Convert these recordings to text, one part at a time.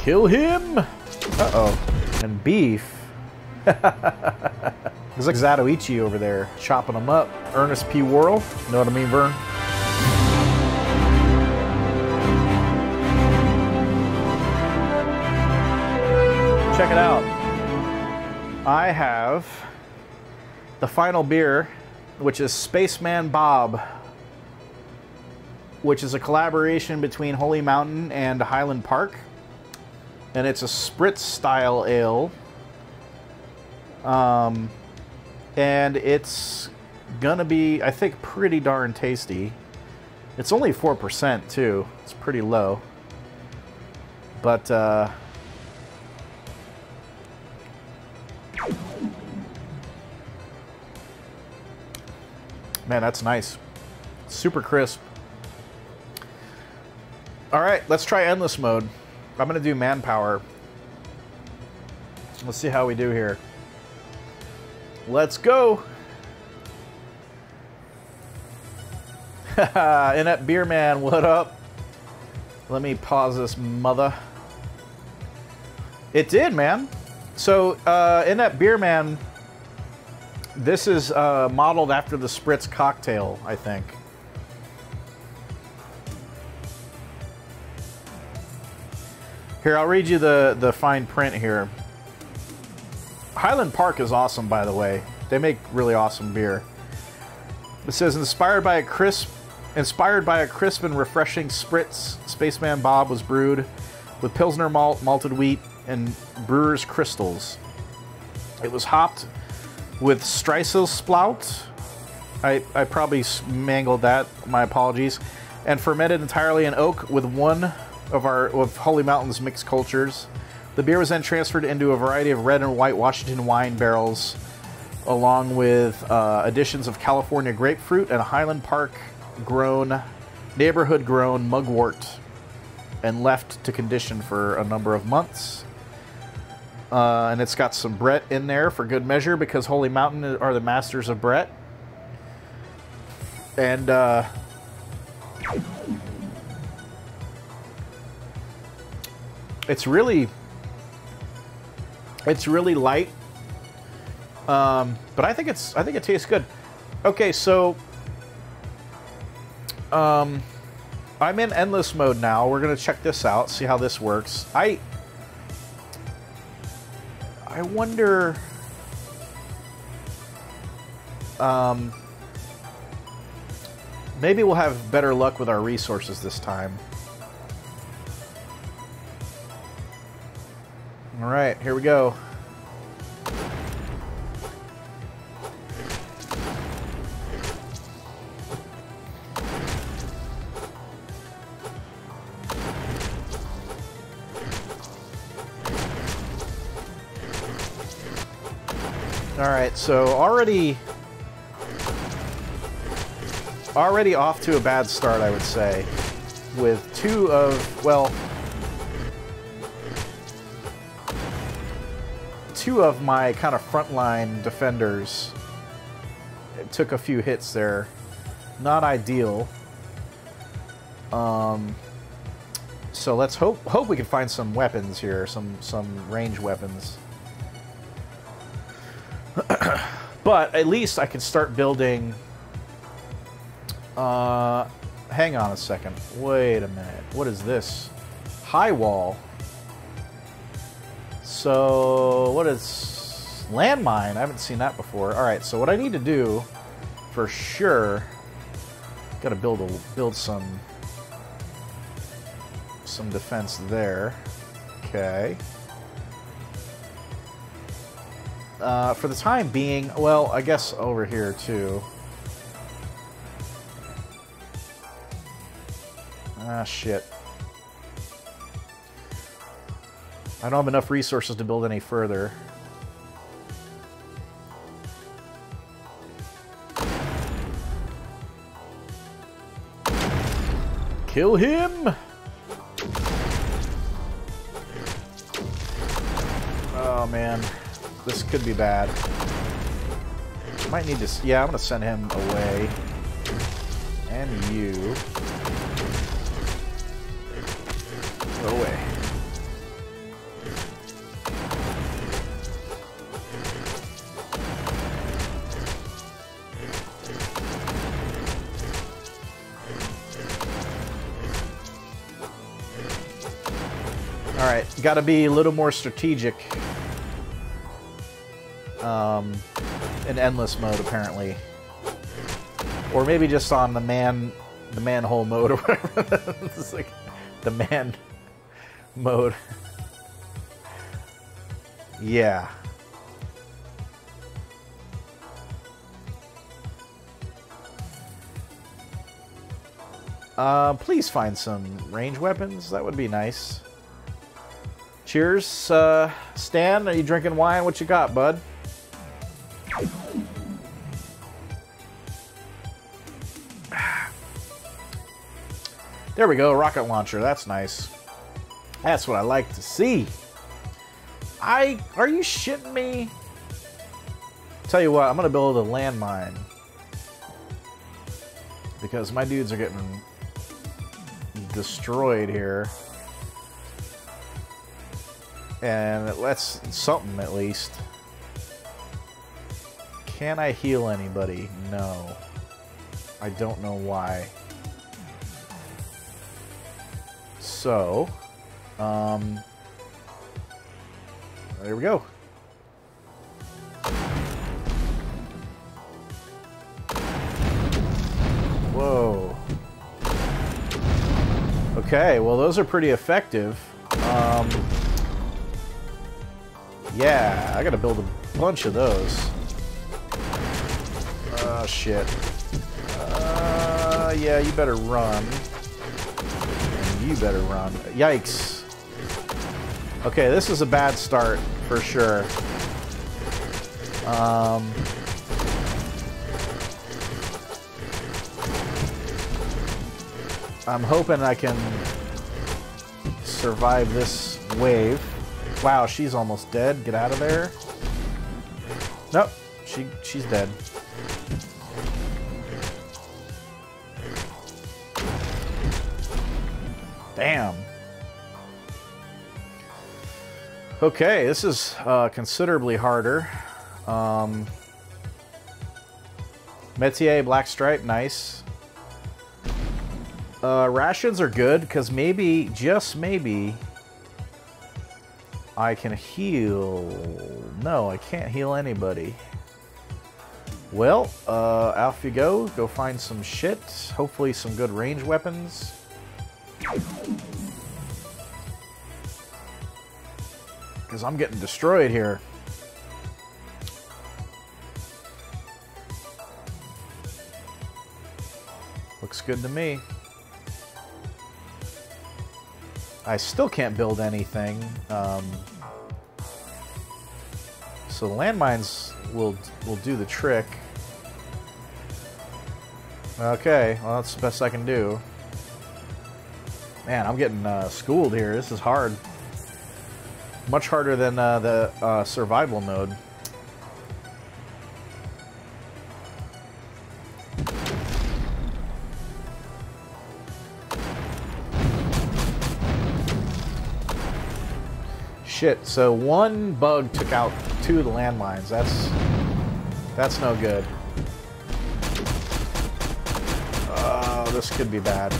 Kill him! Uh-oh. And beef. It's like Zatoichi over there, chopping them up. Ernest P. Worrell. Know what I mean, Vern? Check it out. I have the final beer, which is Spaceman Bob, which is a collaboration between Holy Mountain and Highland Park. And it's a spritz style ale. And it's gonna be, I think, pretty darn tasty. It's only 4% too. It's pretty low. But man, that's nice. Super crisp. All right, let's try endless mode. I'm gonna do manpower. Let's see how we do here. Let's go. And that beer man, what up? Let me pause this mother. It did, man. So in that beer man, this is modeled after the spritz cocktail, I think. Here, I'll read you the fine print here. Highland Park is awesome, by the way. They make really awesome beer. It says, inspired by a crisp and refreshing spritz, Spaceman Bob was brewed with Pilsner malt, malted wheat, and brewer's crystals. It was hopped with Streiselsplaut. I probably mangled that. My apologies. And fermented entirely in oak with one of Holy Mountain's mixed cultures. The beer was then transferred into a variety of red and white Washington wine barrels, along with additions of California grapefruit and Highland Park grown, neighborhood grown mugwort, and left to condition for a number of months. And it's got some Brett in there for good measure, because Holy Mountain are the masters of Brett. And it's really... it's really light, but I think it tastes good. Okay, so I'm in endless mode now. We're gonna check this out, see how this works. I wonder. Maybe we'll have better luck with our resources this time. All right, here we go. All right, so already off to a bad start, I would say, with two of, well, two of my kind of frontline defenders took a few hits there. Not ideal. So let's hope we can find some weapons here, some range weapons. But at least I can start building. Hang on a second. Wait a minute. What is this? High wall. So, what is landmine? I haven't seen that before. All right, so what I need to do for sure, got to build some defense there. Okay. For the time being, well, I guess over here too. Ah, shit. I don't have enough resources to build any further. Kill him! Oh man, this could be bad. Might need to, yeah, I'm gonna send him away. And you. Go away. Alright, gotta be a little more strategic. In endless mode, apparently. Or maybe just on the manhole mode or whatever. It's like the man mode. Yeah. Please find some range weapons. That would be nice. Cheers. Stan, are you drinking wine? What you got, bud? There we go. Rocket launcher. That's nice. That's what I like to see. Are you shitting me? Tell you what, I'm going to build a landmine. Because my dudes are getting destroyed here. And that's something, at least. Can I heal anybody? No. I don't know why. So, there we go. Whoa. Okay, well those are pretty effective. Yeah, I gotta build a bunch of those. Oh, shit. Yeah, you better run. You better run. Yikes. Okay, this is a bad start, for sure. I'm hoping I can survive this wave. Wow, she's almost dead. Get out of there. Nope. She's dead. Damn. Okay, this is considerably harder. Métier, Black Stripe, nice. Rations are good, because maybe, just maybe, I can heal... No, I can't heal anybody. Well, out you go. Go find some shit. Hopefully some good range weapons. Because I'm getting destroyed here. Looks good to me. I still can't build anything. So the landmines will do the trick. Okay, well that's the best I can do. Man, I'm getting schooled here. This is hard. Much harder than the survival mode. Shit, so one bug took out two of the landmines. That's no good. Oh, this could be bad.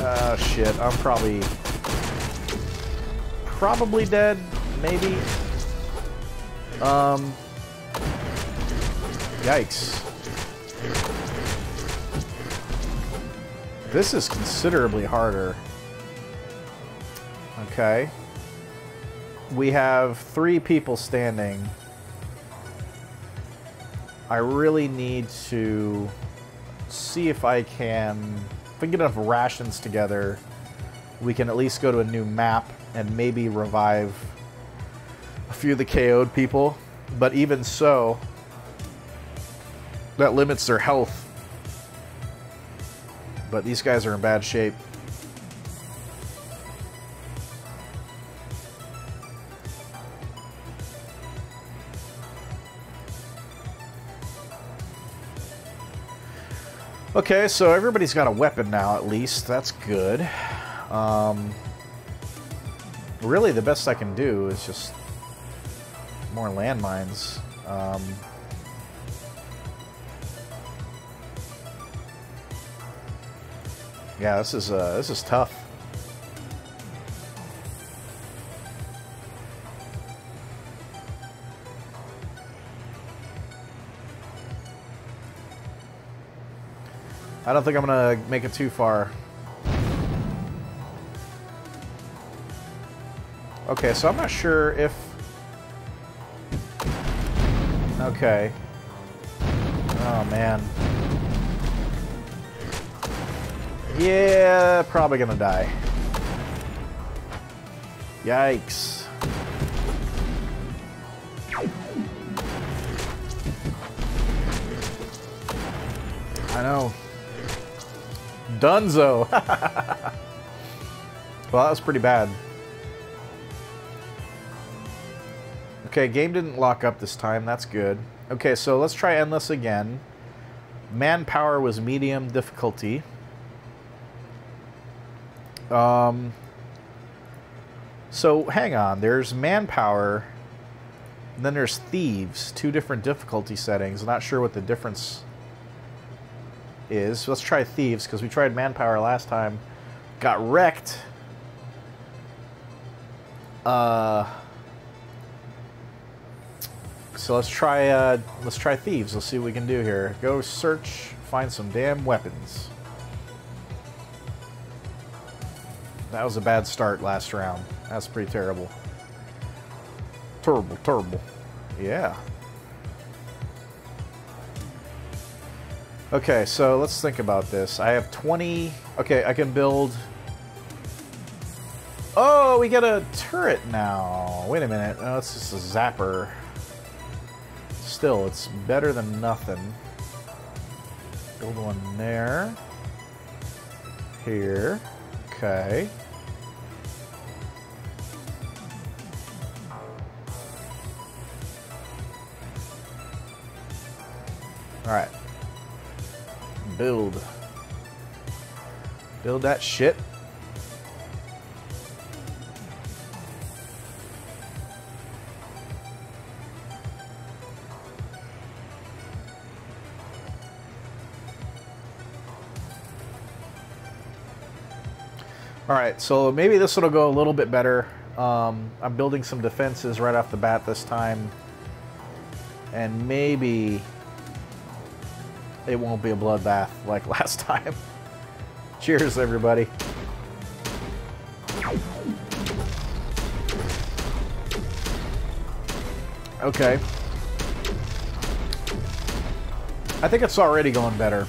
Oh, shit. I'm probably dead, maybe. Yikes. This is considerably harder. Okay. We have three people standing. I really need to see if I can... If we can get enough rations together, we can at least go to a new map and maybe revive a few of the KO'd people. But even so, that limits their health. But these guys are in bad shape. Okay, so everybody's got a weapon now, at least. That's good. Really, the best I can do is just more landmines. Yeah, this is tough. I don't think I'm gonna make it too far. Okay, so I'm not sure if... Okay. Oh, man. Yeah, probably gonna die. Yikes. I know. Dunzo! Well, that was pretty bad. Okay, game didn't lock up this time. That's good. Okay, so let's try Endless again. Manpower was medium difficulty. So, hang on. There's Manpower. And then there's Thieves. Two different difficulty settings. I'm not sure what the difference is. Let's try Thieves, because we tried Manpower last time. Got wrecked. So let's try Thieves. Let's see what we can do here. Go search, find some damn weapons. That was a bad start last round. That's pretty terrible. Terrible. Yeah. Okay, so let's think about this. I have 20... Okay, I can build... Oh, we get a turret now. Wait a minute. Oh, it's just a zapper. Still, it's better than nothing. Build one there. Here. Okay. Alright. Build. Build that shit. Alright, so maybe this will go a little bit better. I'm building some defenses right off the bat this time. And maybe it won't be a bloodbath like last time. Cheers, everybody. Okay. I think it's already going better.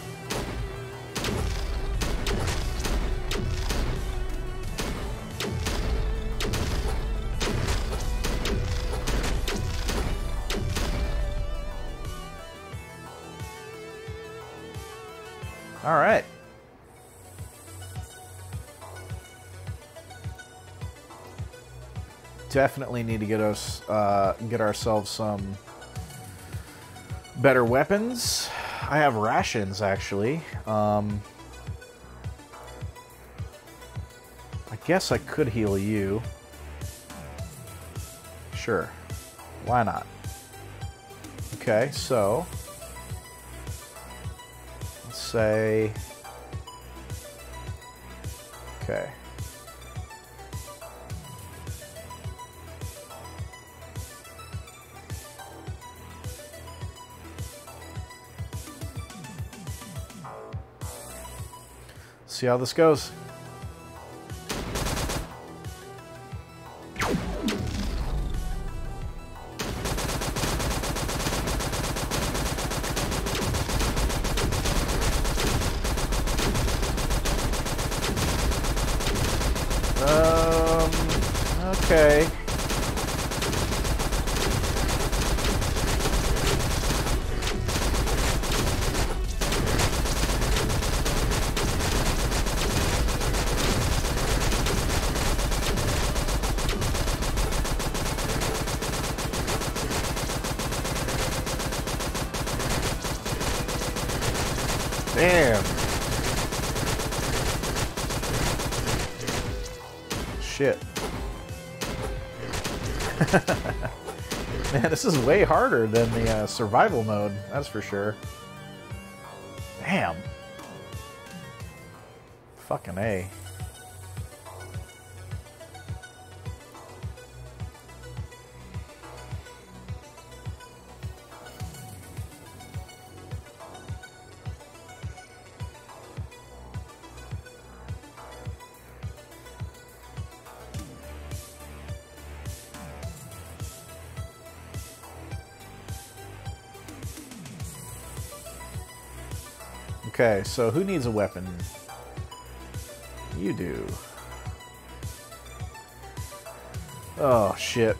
All right. Definitely need to get ourselves some better weapons. I have rations, actually. I guess I could heal you. Sure. Why not? Okay, so... Say, okay. See how this goes. Damn. Shit. Man, this is way harder than the survival mode, that's for sure. Damn. Fucking A. Okay, so who needs a weapon? You do. Oh, shit.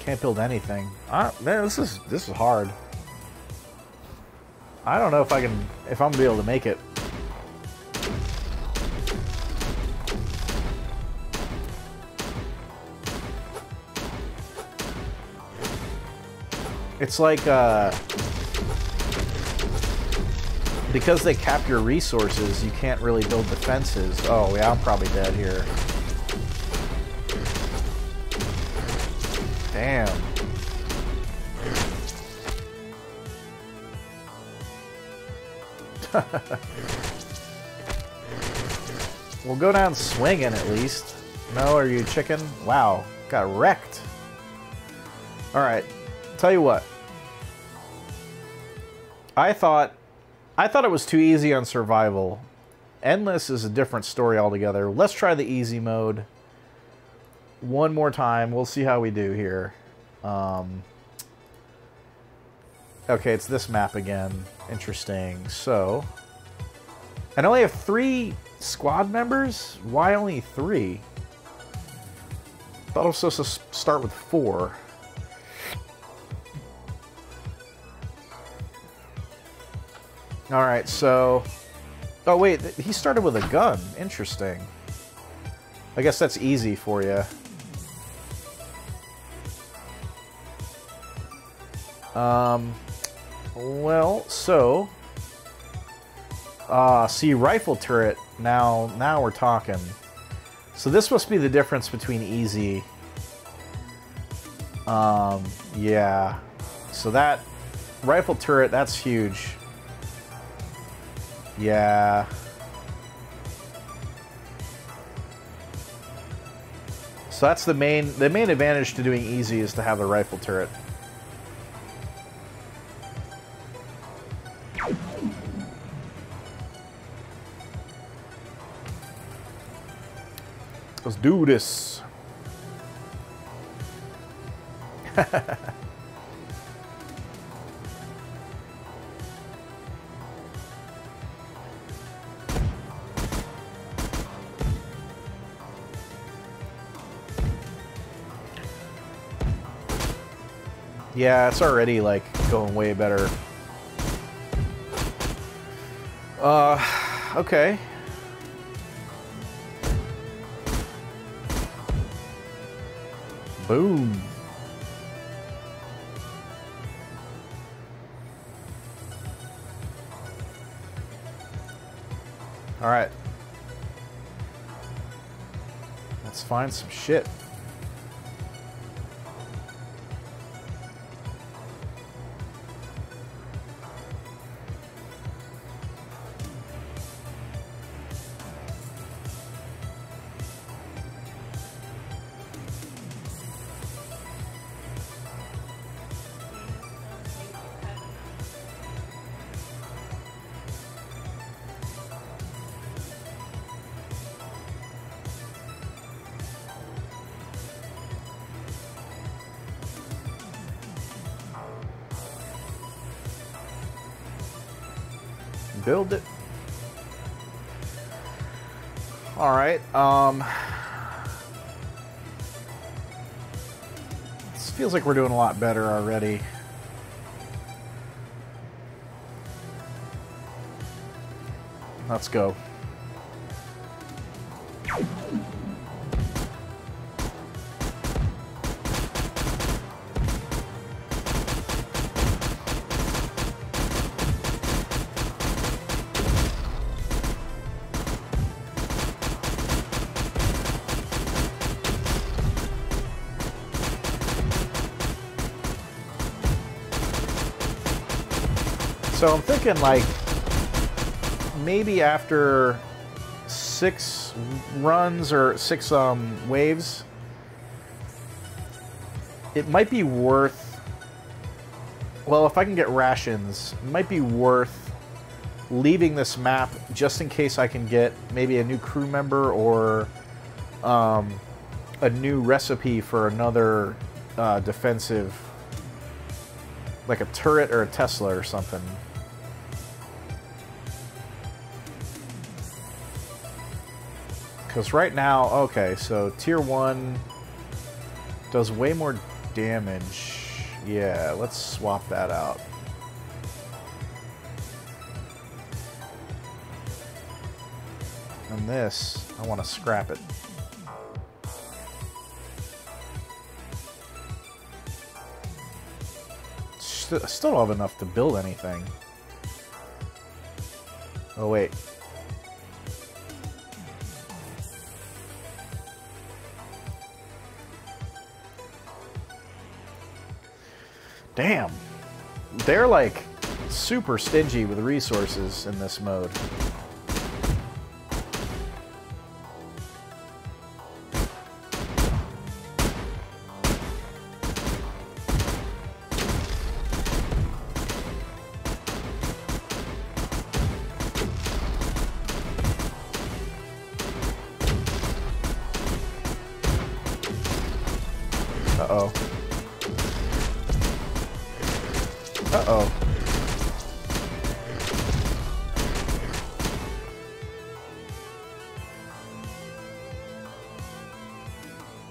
Can't build anything. Man, this is hard. I don't know if I can, if I'm gonna be able to make it. It's like, because they cap your resources, you can't really build defenses. Oh, yeah, I'm probably dead here. Damn. We'll go down swinging at least. No, are you chicken? Wow, got wrecked. Alright, tell you what. I thought it was too easy on survival. Endless is a different story altogether. Let's try the easy mode one more time. We'll see how we do here. Okay, it's this map again. Interesting. So, I only have 3 squad members? Why only 3? Thought I was supposed to start with 4. Alright, so... Oh, wait, he started with a gun. Interesting. I guess that's easy for you. Well, so... see, rifle turret. Now we're talking. So this must be the difference between easy... yeah. So that... Rifle turret, that's huge. Yeah. So that's the main advantage to doing easy is to have the rifle turret. Let's do this. Yeah, it's already, like, going way better. Okay. Boom. Alright. Let's find some shit. Build it. All right. This feels like we're doing a lot better already. Let's go. So I'm thinking like maybe after 6 runs or 6 waves, it might be worth, well, if I can get rations, it might be worth leaving this map just in case I can get maybe a new crew member or a new recipe for another defensive, like a turret or a Tesla or something. Because right now, okay, so tier 1 does way more damage. Yeah, let's swap that out. And this, I want to scrap it. I still don't have enough to build anything. Oh, wait. Damn. They're like super stingy with resources in this mode.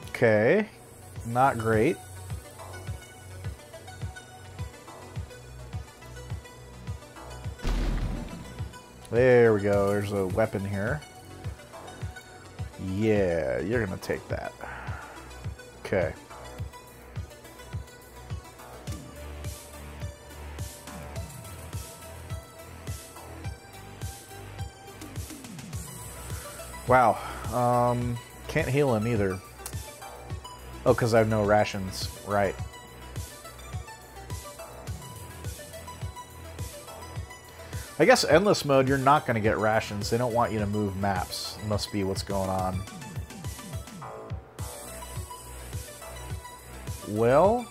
Okay, not great. There we go, there's a weapon here. Yeah, you're gonna take that. Okay. Wow, can't heal him either. Oh, because I have no rations. Right. I guess endless mode, you're not going to get rations. They don't want you to move maps. Must be what's going on. Well,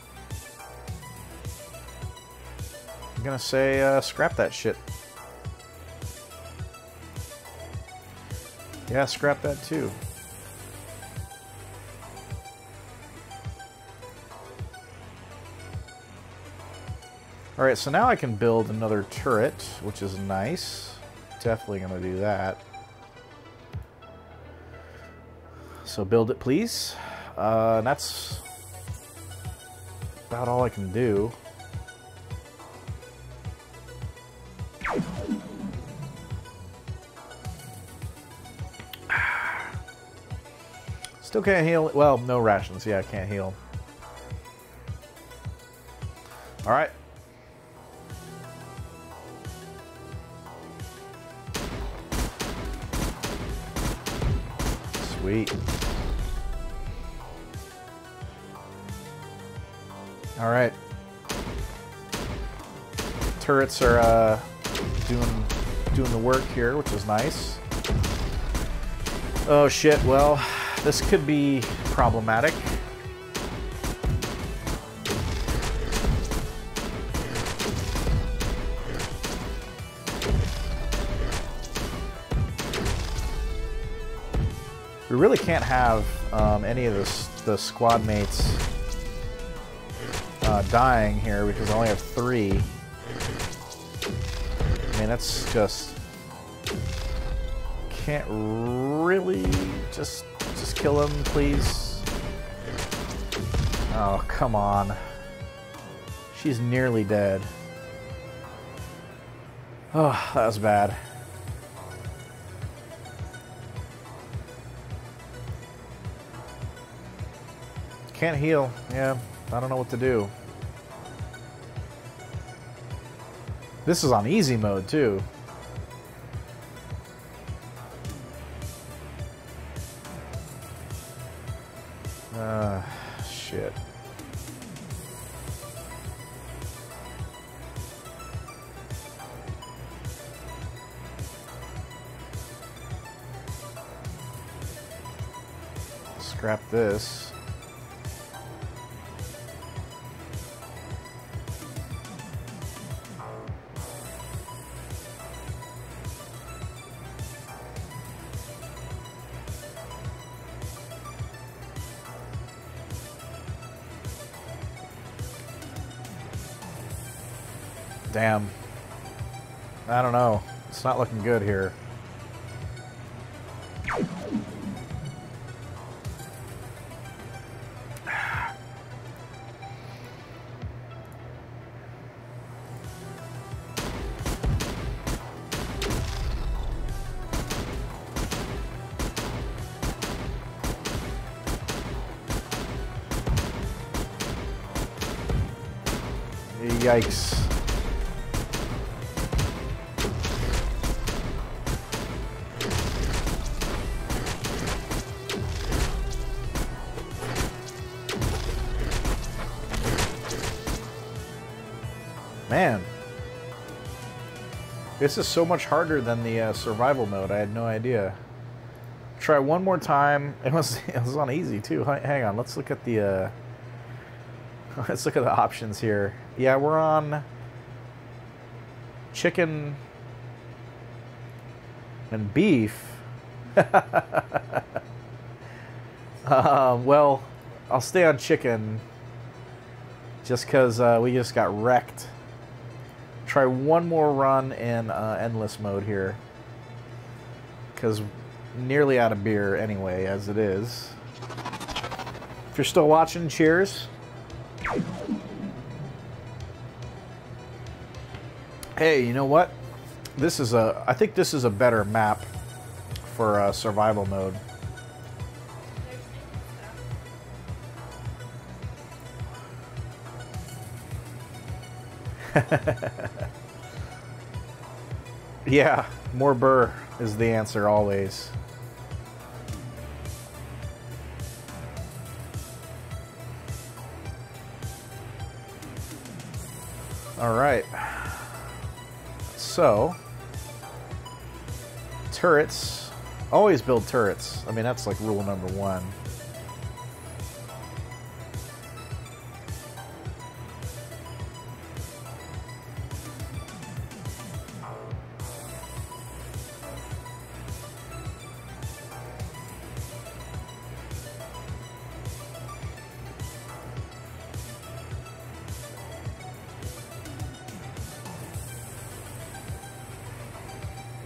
I'm going to say scrap that shit. Yeah, scrap that too. Alright, so now I can build another turret, which is nice. Definitely gonna do that. So build it, please. That's about all I can do. Still can't heal. Well, no rations. Yeah, I can't heal. Alright. Sweet. All right. Turrets are doing the work here, which is nice. Oh shit! Well, this could be problematic. We really can't have any of the squad mates dying here because I only have 3. I mean, that's just... Can't really... Just kill him, please. Oh, come on. She's nearly dead. Oh, that was bad. Can't heal. Yeah, I don't know what to do. This is on easy mode, too. Shit. Grab this. Damn. I don't know. It's not looking good here. Yikes. Man, this is so much harder than the survival mode. I had no idea. Try one more time. It was on easy too. Hang on, let's look at the let's look at the options here. Yeah, we're on chicken and beef. Well, I'll stay on chicken just because we just got wrecked. Try one more run in endless mode here, because nearly out of beer anyway as it is. If you're still watching, cheers. Hey, you know what, this is a, I think this is a better map for survival mode. Yeah, more burr is the answer always. All right. So, turrets. Always build turrets. I mean, that's like rule number one.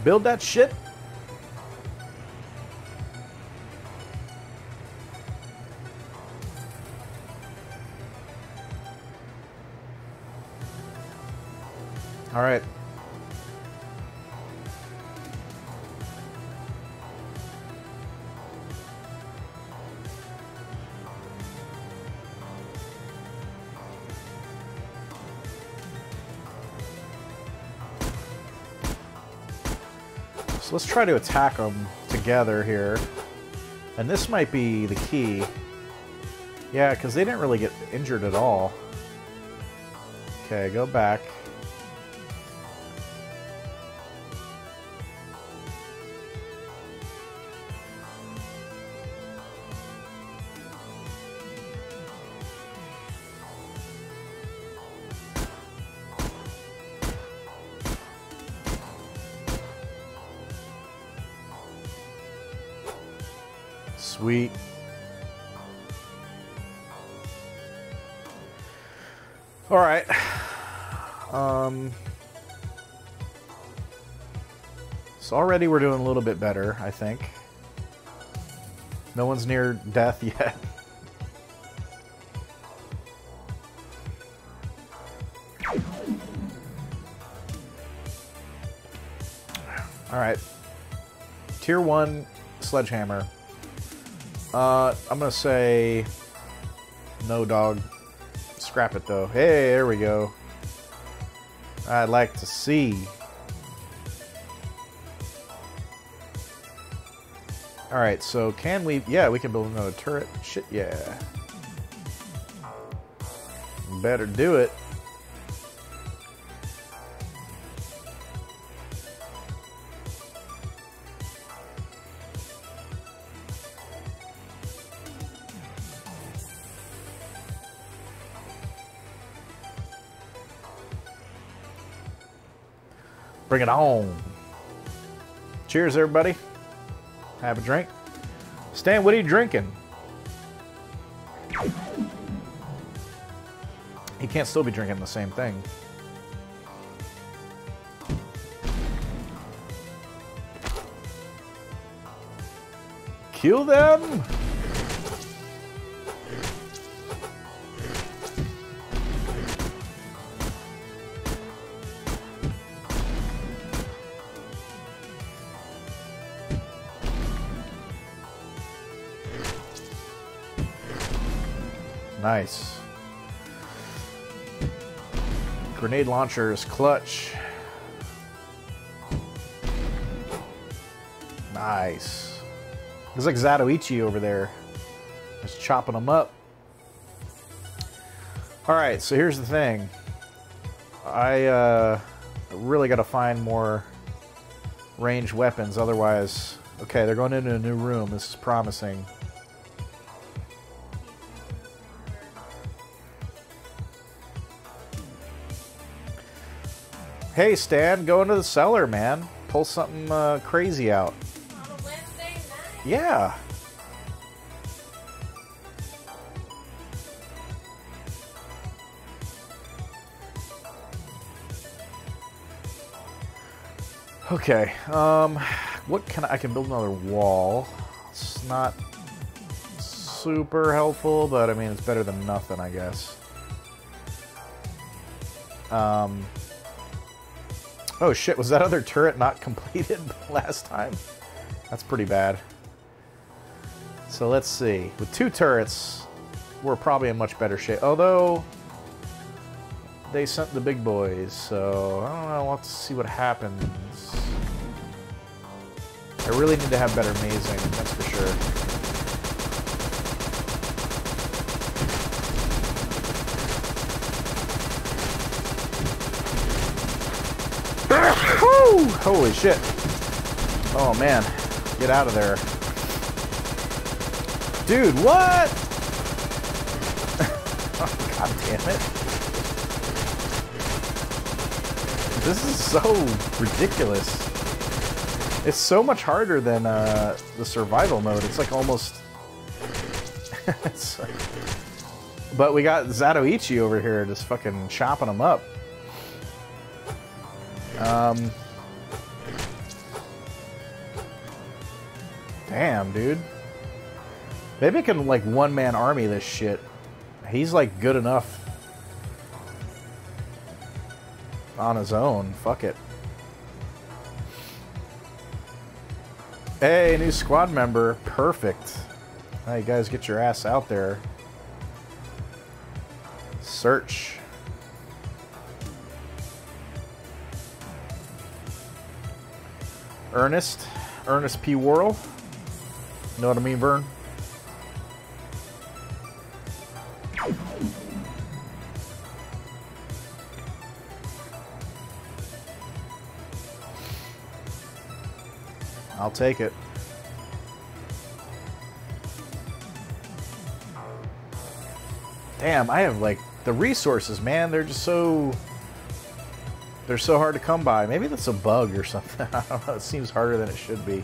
Build that shit. All right. So let's try to attack them together here. And this might be the key. Yeah, because they didn't really get injured at all. Okay, go back. Sweet. All right. So already we're doing a little bit better, I think. No one's near death yet. All right. Tier 1 sledgehammer. I'm gonna say no, dog. Scrap it though. Hey, there we go. I'd like to see. All right, so can we? Yeah, we can build another turret. Shit, yeah. Better do it. Bring it on. Cheers, everybody. Have a drink. Stan, what are you drinking? He can't still be drinking the same thing. Kill them! Nice. Grenade launcher is clutch. Nice. It's like Zatoichi over there. Just chopping them up. Alright, so here's the thing. I really got to find more ranged weapons. Otherwise... Okay, they're going into a new room. This is promising. Hey, Stan, go into the cellar, man. Pull something crazy out. On a Wednesday night? Yeah. Okay. What can I can build another wall. It's not super helpful, but I mean it's better than nothing, I guess. Oh shit, was that other turret not completed last time? That's pretty bad. So let's see. With 2 turrets, we're probably in much better shape. Although, they sent the big boys, so I don't know. We'll have to see what happens. I really need to have better mazing, that's for sure. Holy shit. Oh, man. Get out of there. Dude, what? Oh, God damn it. This is so ridiculous. It's so much harder than the survival mode. It's like almost... it's... But we got Zatoichi over here just fucking chopping them up. Damn, dude. Maybe I can, like, one-man army this shit. He's, like, good enough on his own. Fuck it. Hey, new squad member. Perfect. Now you guys get your ass out there. Search. Ernest. Ernest P. Worrell. Know what I mean, Vern? I'll take it. Damn, I have like the resources, man. They're just so hard to come by. Maybe that's a bug or something. I don't know. It seems harder than it should be.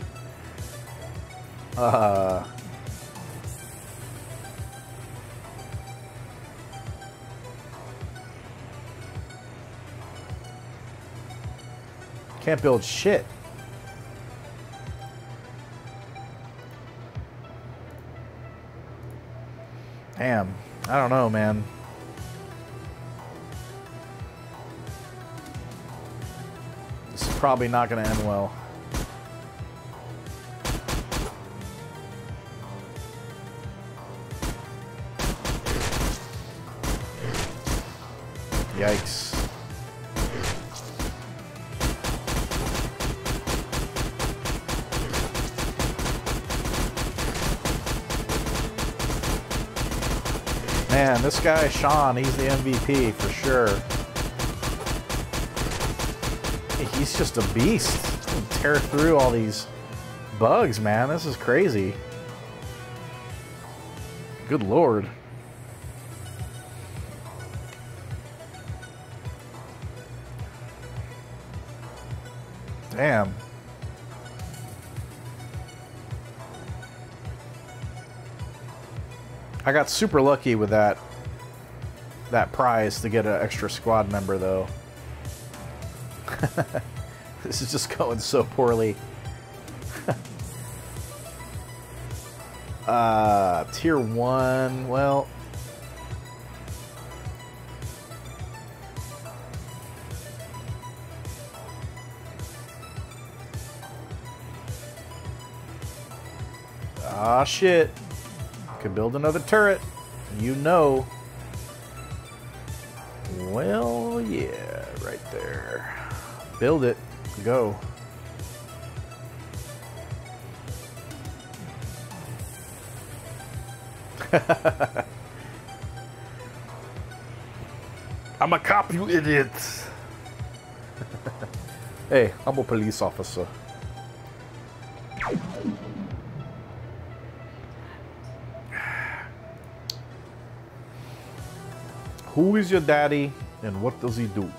Can't build shit. Damn. I don't know, man. This is probably not going to end well. Yikes. Man, this guy, Sean, he's the MVP for sure. He's just a beast. He'll tear through all these bugs, man. This is crazy. Good lord. Damn. I got super lucky with that prize to get an extra squad member, though. This is just going so poorly. Tier 1, well... Ah, shit. Could build another turret. You know. Well, yeah, right there. Build it. Go. I'm a cop, you idiot. Hey, I'm a police officer. Who is your daddy, and what does he do?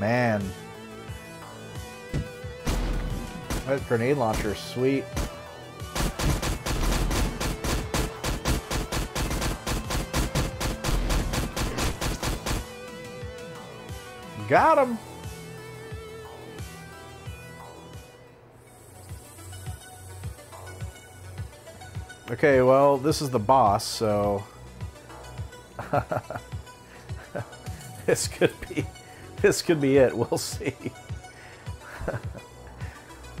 Man. That grenade launcher is sweet. Got him! Okay, well, this is the boss, so... This could be it, we'll see.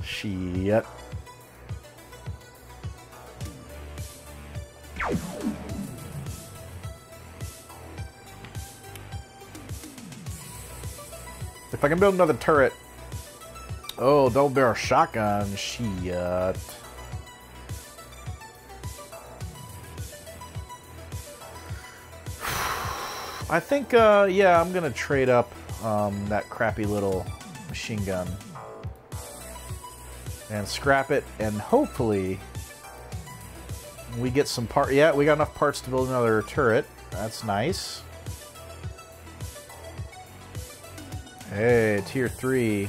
Shit. If I can build another turret. Oh, double barrel shotgun. Shit. I think, yeah, I'm gonna trade up that crappy little machine gun and scrap it, and hopefully we get some parts. Yeah, we got enough parts to build another turret. That's nice. Hey, tier 3.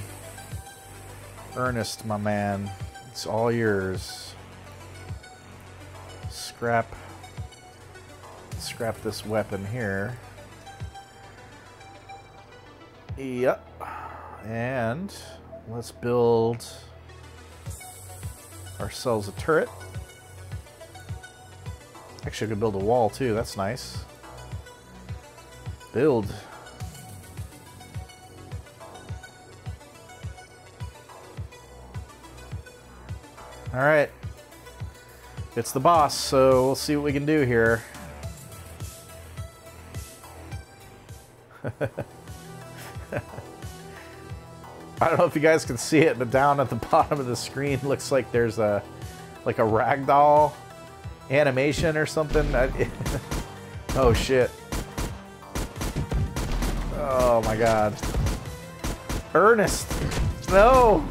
Ernest, my man. It's all yours. Scrap this weapon here. Yep. And let's build ourselves a turret. Actually, I could build a wall too. That's nice. Build. All right. It's the boss, so we'll see what we can do here. I don't know if you guys can see it, but down at the bottom of the screen looks like there's a ragdoll animation or something. Oh shit. Oh my god. Ernest! No!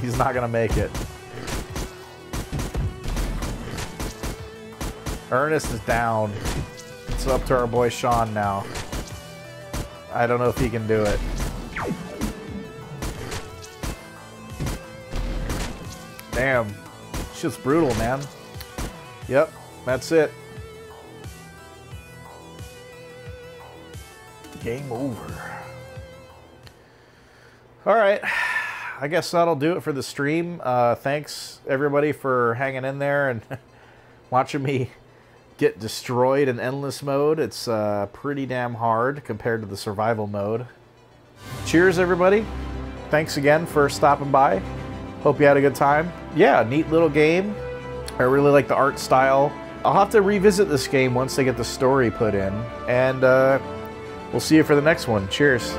He's not gonna make it. Ernest is down. It's up to our boy Sean now. I don't know if he can do it. Damn. It's just brutal, man. Yep, that's it. Game over. All right. I guess that'll do it for the stream. Thanks, everybody, for hanging in there and watching me get destroyed in endless mode. It's pretty damn hard compared to the survival mode. Cheers, everybody. Thanks again for stopping by. Hope you had a good time. Yeah, neat little game. I really like the art style. I'll have to revisit this game once they get the story put in. And we'll see you for the next one. Cheers.